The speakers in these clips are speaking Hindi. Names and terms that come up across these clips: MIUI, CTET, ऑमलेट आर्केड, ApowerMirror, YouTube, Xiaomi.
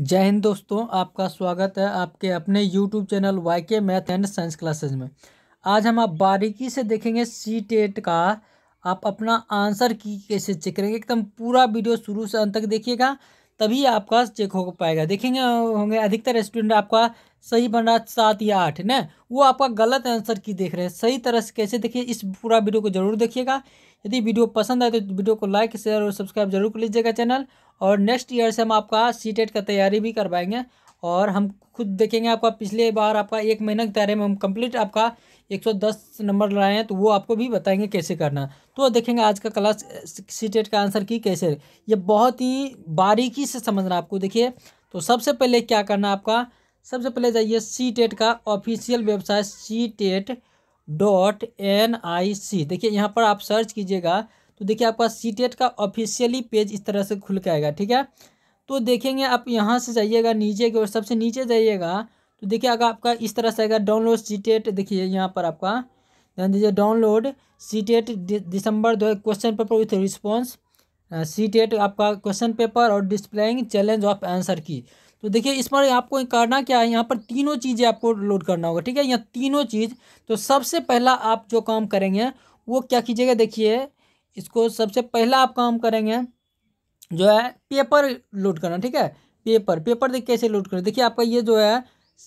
जय हिंद दोस्तों, आपका स्वागत है आपके अपने YouTube channel YK math and science classes में। आज हम आप बारीकी से देखेंगे CTET का आप अपना आंसर की कैसे चेक करेंगे। एकदम पूरा वीडियो शुरू से अंत तक देखिएगा, तभी आपका चेक हो पाएगा। देखेंगे होंगे अधिकतर स्टूडेंट आपका सही बन रहा 7 या 8 न, वो आपका गलत आंसर की देख रहे हैं। सही तरह से कैसे देखिए, इस पूरा वीडियो को जरूर देखिएगा। यदि वीडियो पसंद आए तो वीडियो को लाइक शेयर और सब्सक्राइब जरूर कर लीजिएगा चैनल। और नेक्स्ट ईयर से हम आपका CTET का तैयारी भी करवाएंगे और हम खुद देखेंगे। आपका पिछले बार आपका 1 महीना की तैयारी में हम कंप्लीट आपका 110 नंबर लाए हैं, तो वो आपको भी बताएंगे कैसे करना। तो देखेंगे आज का क्लास CTET का आंसर की कैसे, ये बहुत ही बारीकी से समझना आपको। देखिए तो सबसे पहले क्या करना आपका, सबसे पहले जाइए CTET का ऑफिशियल वेबसाइट CTET.nic। देखिए यहाँ पर आप सर्च कीजिएगा तो देखिए आपका CTET का ऑफिशियली पेज इस तरह से खुल के आएगा। ठीक है, तो देखेंगे आप यहाँ से जाइएगा नीचे की ओर, सबसे नीचे जाइएगा तो देखिए अगर आपका इस तरह से आएगा डाउनलोड CTET। देखिए यहाँ पर आपका ध्यान दीजिए, download CTET December 2 question paper with response, CTET आपका क्वेश्चन पेपर और डिस्प्लेइंग चैलेंज ऑफ आंसर की। तो देखिए इस पर आपको करना क्या है, यहाँ पर तीनों चीज़ें आपको लोड करना होगा। ठीक है, यहाँ तीनों चीज़। तो सबसे पहला आप जो काम करेंगे वो क्या कीजिएगा, देखिए इसको सबसे पहला आप काम करेंगे जो है पेपर लोड करना। ठीक है, पेपर देखिए कैसे लोड करें। देखिए आपका ये जो है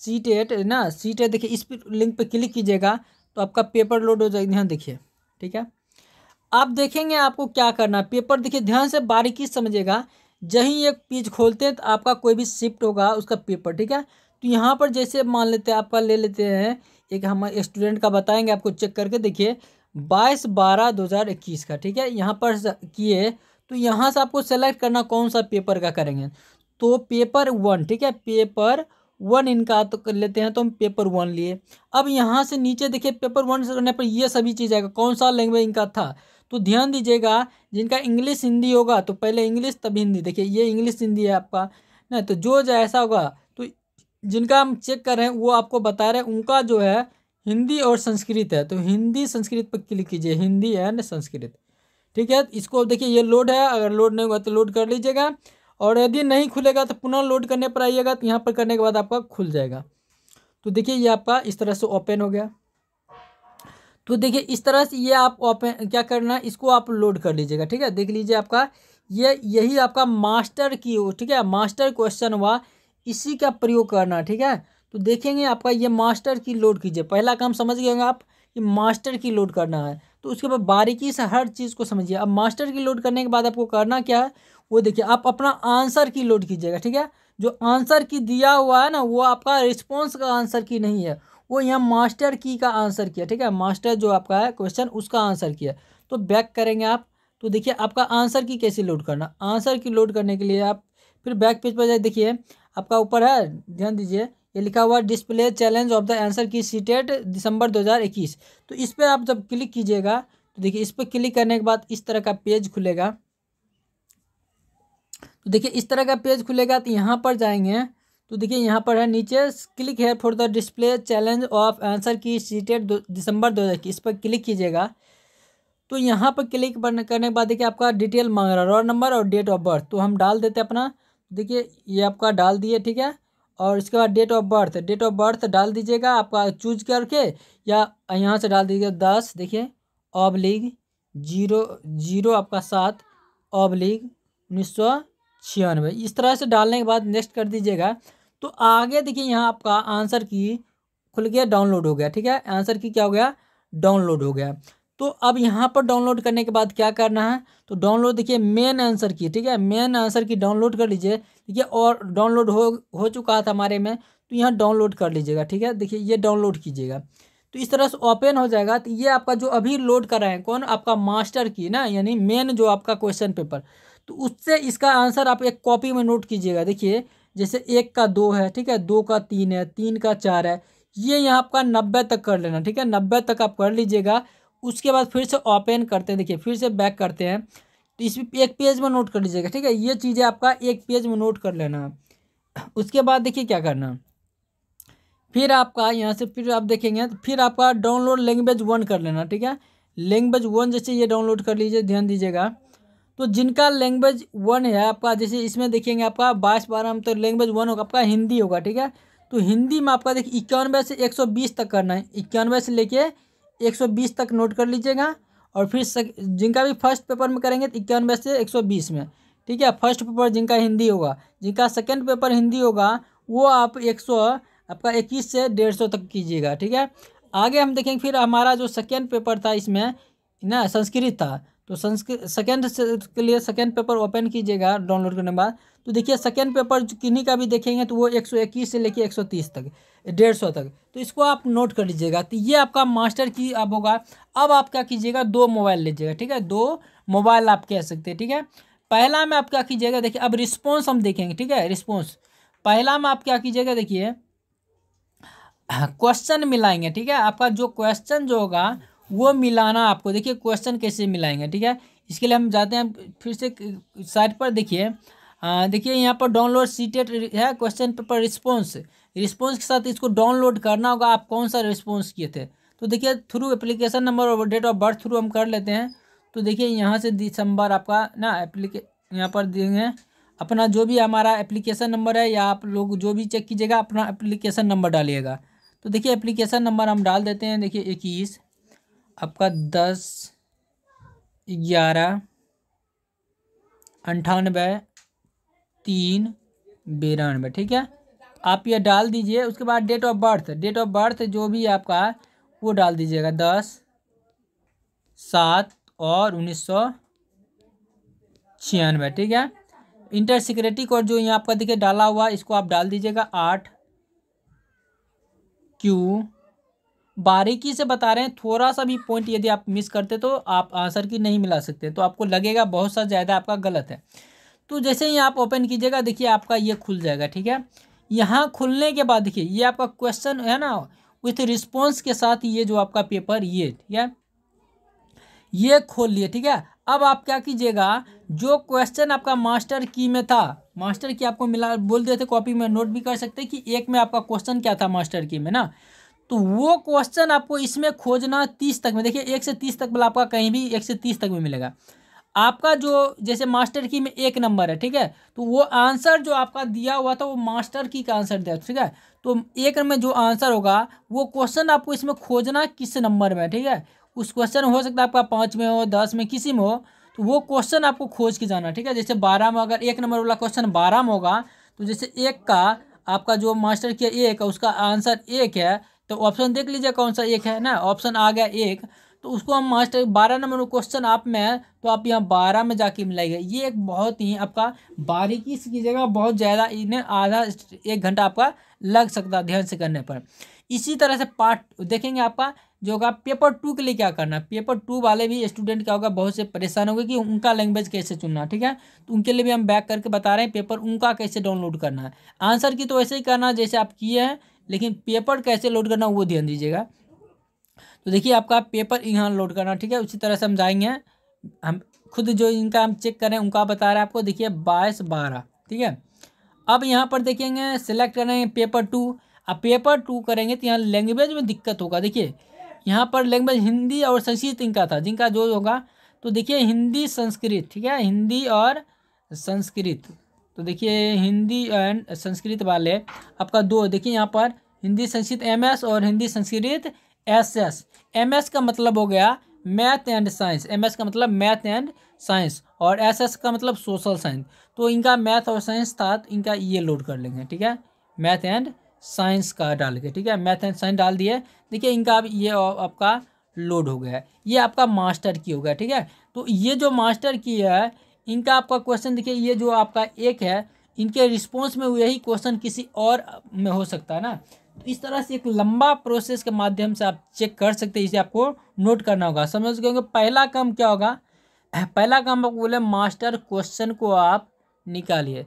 CTET है ना, CTET देखिए इस लिंक पर क्लिक कीजिएगा तो आपका पेपर लोड हो जाएगा। ध्यान देखिए, ठीक है आप देखेंगे आपको क्या करना है। पेपर देखिए ध्यान से बारीकी समझिएगा, जहीं एक पेज खोलते हैं तो आपका कोई भी शिफ्ट होगा उसका पेपर। ठीक है, तो यहाँ पर जैसे मान लेते हैं आपका ले लेते हैं एक हमारे स्टूडेंट का, बताएंगे आपको चेक करके। देखिए 22/12/2021 का, ठीक है यहाँ पर किए तो यहाँ से आपको सेलेक्ट करना कौन सा पेपर का करेंगे। तो पेपर 1, ठीक है पेपर 1 इनका तो कर लेते हैं, तो हम पेपर 1 लिए। अब यहाँ से नीचे देखिए पेपर 1 करने पर ये सभी चीज़ आएगा, कौन सा लैंग्वेज इनका था। तो ध्यान दीजिएगा जिनका इंग्लिश हिंदी होगा तो पहले इंग्लिश तब हिंदी। देखिए ये इंग्लिश हिंदी है आपका ना, तो जो जैसा होगा। तो जिनका हम चेक कर रहे हैं वो आपको बता रहे हैं उनका जो है हिंदी और संस्कृत है, तो हिंदी संस्कृत पर क्लिक कीजिए, हिंदी एंड संस्कृत। ठीक है, इसको देखिए ये लोड है, अगर लोड नहीं हुआ तो लोड कर लीजिएगा और यदि नहीं खुलेगा तो पुनः लोड करने पर आइएगा। तो यहाँ पर करने के बाद आपका खुल जाएगा। तो देखिए ये आपका इस तरह से ओपन हो गया। तो देखिए इस तरह से ये आप ओपन क्या करना है, इसको आप लोड कर लीजिएगा। ठीक है, देख लीजिए आपका ये यही आपका मास्टर की हो। ठीक है, मास्टर क्वेश्चन हुआ, इसी का प्रयोग करना। ठीक है, तो देखेंगे आपका ये मास्टर की लोड कीजिए। पहला काम समझ गए होंगे आप कि मास्टर की लोड करना है, तो उसके बाद बारीकी से हर चीज़ को समझिए। अब मास्टर की लोड करने के बाद आपको करना क्या है वो देखिए, आप अपना आंसर की लोड कीजिएगा। ठीक है, जो आंसर की दिया हुआ है ना वो आपका रिस्पॉन्स का आंसर की नहीं है, वो यहाँ मास्टर की का आंसर किया। ठीक है, मास्टर जो आपका है क्वेश्चन उसका आंसर किया। तो बैक करेंगे आप तो देखिए आपका आंसर की कैसे लोड करना। आंसर की लोड करने के लिए आप फिर बैक पेज पर जाए, देखिए आपका ऊपर है ध्यान दीजिए ये लिखा हुआ display challenge of the answer key CTET December 2021। तो इस पर आप जब क्लिक कीजिएगा तो देखिए इस पर क्लिक करने के बाद इस तरह का पेज खुलेगा। तो देखिए इस तरह का पेज खुलेगा, तो यहाँ पर जाएंगे तो देखिए यहाँ पर है नीचे क्लिक है for the display challenge of answer key CTET December 2021, इस पर क्लिक कीजिएगा। तो यहाँ पर क्लिक करने के बाद देखिए आपका डिटेल मांग रहा है, रोल नंबर और डेट ऑफ बर्थ। तो हम डाल देते हैं अपना, देखिए ये आपका डाल दिए। ठीक है, और इसके बाद डेट ऑफ बर्थ डाल दीजिएगा आपका चूज करके, या यहाँ से डाल दीजिएगा 10 देखिए ऑब्लिग 00 आपका 7 ऑब्लिग 1996। इस तरह से डालने के बाद नेक्स्ट कर दीजिएगा। तो आगे देखिए यहाँ आपका आंसर की खुल गया, डाउनलोड हो गया। ठीक है, आंसर की क्या हो गया, डाउनलोड हो गया। तो अब यहाँ पर डाउनलोड करने के बाद क्या करना है, तो डाउनलोड देखिए मेन आंसर की। ठीक है, मेन आंसर की डाउनलोड कर लीजिए। देखिए और डाउनलोड हो चुका था हमारे में, तो यहाँ डाउनलोड कर लीजिएगा। ठीक है, देखिए ये डाउनलोड कीजिएगा तो इस तरह से ओपन हो जाएगा। तो ये आपका जो अभी लोड कर रहे हैं कौन, आपका मास्टर की ना, यानी मेन जो आपका क्वेश्चन पेपर, तो उससे इसका आंसर आप एक कॉपी में नोट कीजिएगा। देखिए जैसे 1 का 2 है, ठीक है 2 का 3 है, 3 का 4 है, ये यहाँ आपका 90 तक कर लेना। ठीक है, 90 तक आप कर लीजिएगा। उसके बाद फिर से ओपन करते हैं, देखिए फिर से बैक करते हैं तो इस एक पेज में नोट कर लीजिएगा। ठीक है, ये चीज़ें आपका एक पेज में नोट कर लेना। उसके बाद देखिए क्या करना, फिर आपका यहाँ से फिर आप देखेंगे तो फिर आपका डाउनलोड लैंग्वेज 1 कर लेना। ठीक है, लैंग्वेज 1 जैसे ये डाउनलोड कर लीजिए, ध्यान दीजिएगा। तो जिनका लैंग्वेज वन है आपका, जैसे इसमें देखेंगे आपका 22/12 में तो लैंग्वेज वन होगा आपका हिंदी होगा, ठीक है। तो हिंदी में आपका देखिए 91 से 120 तक करना है, 91 से लेके 120 तक नोट कर लीजिएगा। और फिर जिनका भी फर्स्ट पेपर में करेंगे तो 91 से 120 में, ठीक है। फर्स्ट पेपर जिनका हिंदी होगा, जिनका सेकेंड पेपर हिंदी होगा वो आप 121 से 150 तक कीजिएगा, ठीक है। आगे हम देखेंगे फिर हमारा जो सेकेंड पेपर था इसमें ना संस्कृत था, तो संस्कृत सेकेंड के लिए सेकेंड पेपर ओपन कीजिएगा डाउनलोड करने के बाद। तो देखिए सेकेंड पेपर किन्हीं का भी देखेंगे तो वो 121 से लेके 130 तक 150 तक, तो इसको आप नोट कर लीजिएगा। तो ये आपका मास्टर की अब होगा। अब आप क्या कीजिएगा, 2 मोबाइल लीजिएगा, ठीक है। 2 मोबाइल आप कह सकते हैं, ठीक है। पहला में आप क्या कीजिएगा देखिए, अब रिस्पॉन्स हम देखेंगे, ठीक है। रिस्पॉन्स पहला में आप क्या कीजिएगा देखिए, क्वेश्चन मिलाएंगे, ठीक है। आपका जो क्वेश्चन जो होगा वो मिलाना आपको, देखिए क्वेश्चन कैसे मिलाएंगे, ठीक है। इसके लिए हम जाते हैं फिर से साइट पर, देखिए देखिए यहाँ पर डाउनलोड सीटेट है क्वेश्चन पेपर रिस्पॉन्स। रिस्पॉन्स के साथ इसको डाउनलोड करना होगा, आप कौन सा रिस्पॉन्स किए थे। तो देखिए थ्रू एप्लीकेशन नंबर और डेट ऑफ बर्थ थ्रू हम कर लेते हैं। तो देखिए यहाँ से दिसंबर आपका ना यहाँ पर देंगे अपना जो भी हमारा एप्लीकेशन नंबर है, या आप लोग जो भी चेक कीजिएगा अपना एप्लीकेशन नंबर डालिएगा। तो देखिए एप्लीकेशन नंबर हम डाल देते हैं, देखिए 21 आपका 10/11/98/3/92, ठीक है। आप ये डाल दीजिए। उसके बाद date of birth, date of birth जो भी आपका वो डाल दीजिएगा 10/7/1996, ठीक है। इंटर सिक्योरिटी कोड जो यहाँ आपका देखिए डाला हुआ इसको आप डाल दीजिएगा 8Q। बारीकी से बता रहे हैं, थोड़ा सा भी पॉइंट यदि आप मिस करते तो आप आंसर की नहीं मिला सकते, तो आपको लगेगा बहुत सा ज़्यादा आपका गलत है। तो जैसे ही आप ओपन कीजिएगा देखिए आपका ये खुल जाएगा, ठीक है। यहाँ खुलने के बाद देखिए ये आपका क्वेश्चन है ना विथ रिस्पॉन्स के साथ, ये जो आपका पेपर ये, ठीक है, ये खोल लिए, ठीक है। अब आप क्या कीजिएगा, जो क्वेश्चन आपका मास्टर की में था, मास्टर की आपको मिला बोल देते कॉपी में नोट भी कर सकते कि एक में आपका क्वेश्चन क्या था मास्टर की में ना, तो वो क्वेश्चन आपको इसमें खोजना 30 तक में, देखिए 1 से 30 तक वाला आपका कहीं भी 1 से 30 तक में मिलेगा। आपका जो जैसे मास्टर की में 1 नंबर है, ठीक है, तो वो आंसर जो आपका दिया हुआ था वो मास्टर की का आंसर दिया, ठीक है। तो 1 में जो आंसर होगा वो क्वेश्चन आपको इसमें खोजना किस नंबर में, ठीक है। उस क्वेश्चन हो सकता है आपका 5 में हो, 10 में, किसी में हो, तो वो क्वेश्चन आपको खोज के जाना, ठीक है। जैसे 12 में अगर 1 नंबर वाला क्वेश्चन 12 में होगा, तो जैसे 1 का आपका जो मास्टर किया 1 है उसका आंसर 1 है, तो ऑप्शन देख लीजिए कौन सा 1 है ना, ऑप्शन आ गया 1, तो उसको हम मास्टर 12 नंबर क्वेश्चन आप में है तो आप यहाँ 12 में जाके मिलाइए। ये एक बहुत ही आपका बारीकी से कीजिएगा, बहुत ज़्यादा इन्हें आधा 1 घंटा आपका लग सकता ध्यान से करने पर। इसी तरह से पार्ट देखेंगे आपका जो होगा पेपर 2 के लिए क्या करना। पेपर 2 वाले भी स्टूडेंट क्या होगा, बहुत से परेशान होंगे कि उनका लैंग्वेज कैसे चुनना, ठीक है। तो उनके लिए भी हम बैक करके बता रहे हैं पेपर उनका कैसे डाउनलोड करना है। आंसर की तो वैसे ही करना जैसे आप किए हैं, लेकिन पेपर कैसे लोड करना वो ध्यान दीजिएगा। तो देखिए आपका पेपर यहाँ लोड करना, ठीक है। उसी तरह से हम जाएंगे, हम खुद जो इनका हम चेक करें उनका बता रहे हैं आपको, देखिए 22/12, ठीक है। अब यहाँ पर देखेंगे सिलेक्ट करेंगे पेपर 2। अब पेपर 2 करेंगे तो यहाँ लैंग्वेज में दिक्कत होगा, देखिए यहाँ पर लैंग्वेज हिंदी और संस्कृत इनका था, जिनका जो होगा तो देखिए हिंदी संस्कृत, ठीक है, हिंदी और संस्कृत। तो देखिए हिंदी एंड संस्कृत वाले आपका 2, देखिए यहाँ पर हिंदी संस्कृत MS और हिंदी संस्कृत SS। MS का मतलब हो गया मैथ एंड साइंस, MS का मतलब मैथ एंड साइंस, और SS का मतलब सोशल साइंस। तो इनका मैथ और साइंस था तो इनका ये लोड कर लेंगे, ठीक है, मैथ एंड साइंस का डाल के, ठीक है, मैथ एंड साइंस डाल दिए। देखिए इनका अब ये आपका लोड हो गया, ये आपका मास्टर की हो गया, ठीक है। तो ये जो मास्टर की है इनका आपका क्वेश्चन देखिए ये जो आपका 1 है, इनके रिस्पॉन्स में यही क्वेश्चन किसी और में हो सकता है ना। तो इस तरह से एक लंबा प्रोसेस के माध्यम से आप चेक कर सकते हैं, इसे आपको नोट करना होगा, समझ गए होंगे। पहला काम क्या होगा, पहला काम आपको बोले मास्टर क्वेश्चन को आप निकालिए।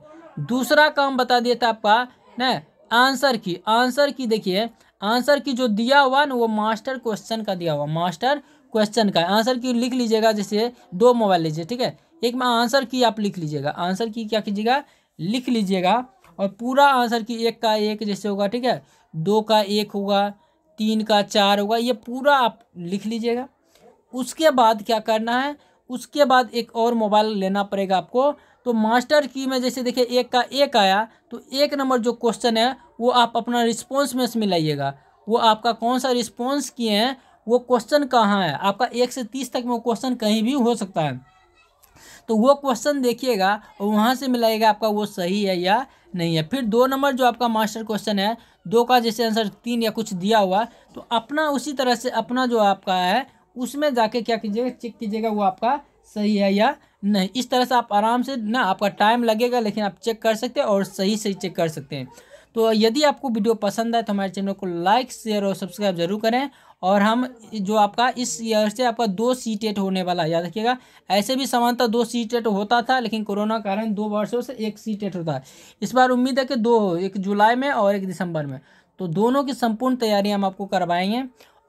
दूसरा काम बता दिया था आपका न आंसर की, आंसर की देखिए आंसर की जो दिया हुआ ना वो मास्टर क्वेश्चन का दिया हुआ, मास्टर क्वेश्चन का आंसर की लिख लीजिएगा। जैसे 2 मोबाइल लीजिए, ठीक है, एक में आंसर की आप लिख लीजिएगा, आंसर की क्या कीजिएगा लिख लीजिएगा, और पूरा आंसर की 1 का 1 जैसे होगा, ठीक है, 2 का 1 होगा, 3 का 4 होगा, ये पूरा आप लिख लीजिएगा। उसके बाद क्या करना है, उसके बाद एक और मोबाइल लेना पड़ेगा आपको। तो मास्टर की में जैसे देखिए एक का एक आया तो एक नंबर जो क्वेश्चन है वो आप अपना रिस्पॉन्स में मिलाइएगा, वो आपका कौन सा रिस्पॉन्स किए हैं, वो क्वेश्चन कहाँ है आपका, 1 से 30 तक में वो क्वेश्चन कहीं भी हो सकता है। तो वो क्वेश्चन देखिएगा और वहाँ से मिलाइएगा आपका वो सही है या नहीं है। फिर 2 नंबर जो आपका मास्टर क्वेश्चन है 2 का जैसे आंसर 3 या कुछ दिया हुआ तो अपना उसी तरह से अपना जो आपका है उसमें जाके क्या कीजिएगा, चेक कीजिएगा वो आपका सही है या नहीं। इस तरह से आप आराम से ना, आपका टाइम लगेगा लेकिन आप चेक कर सकते हैं और सही सही चेक कर सकते हैं। तो यदि आपको वीडियो पसंद आए तो हमारे चैनल को लाइक शेयर और सब्सक्राइब जरूर करें। और हम जो आपका इस ईयर से आपका 2 CTET होने वाला, याद रखिएगा। ऐसे भी सामान्यतः 2 CTET होता था लेकिन कोरोना कारण 2 वर्षों से 1 CTET होता है। इस बार उम्मीद है कि 2 हो, एक जुलाई में और 1 दिसंबर में। तो दोनों की संपूर्ण तैयारी हम आपको करवाएंगे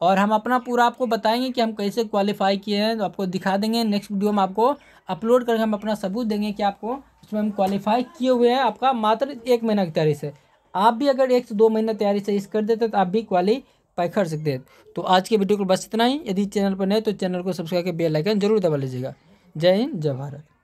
और हम अपना पूरा आपको बताएंगे कि हम कैसे क्वालिफाई किए हैं, तो आपको दिखा देंगे। नेक्स्ट वीडियो में आपको अपलोड करके हम अपना सबूत देंगे कि आपको उसमें हम क्वालिफाई किए हुए हैं आपका मात्र 1 महीना की तैयारी से। आप भी अगर 1 से 2 महीना तैयारी से इस कर देते तो आप भी क्वालिफाई कर सकते हैं। तो आज के वीडियो को बस इतना ही। यदि चैनल पर नए तो चैनल को सब्सक्राइब करके बेल आइकन जरूर दबा लीजिएगा। जय हिंद, जय भारत।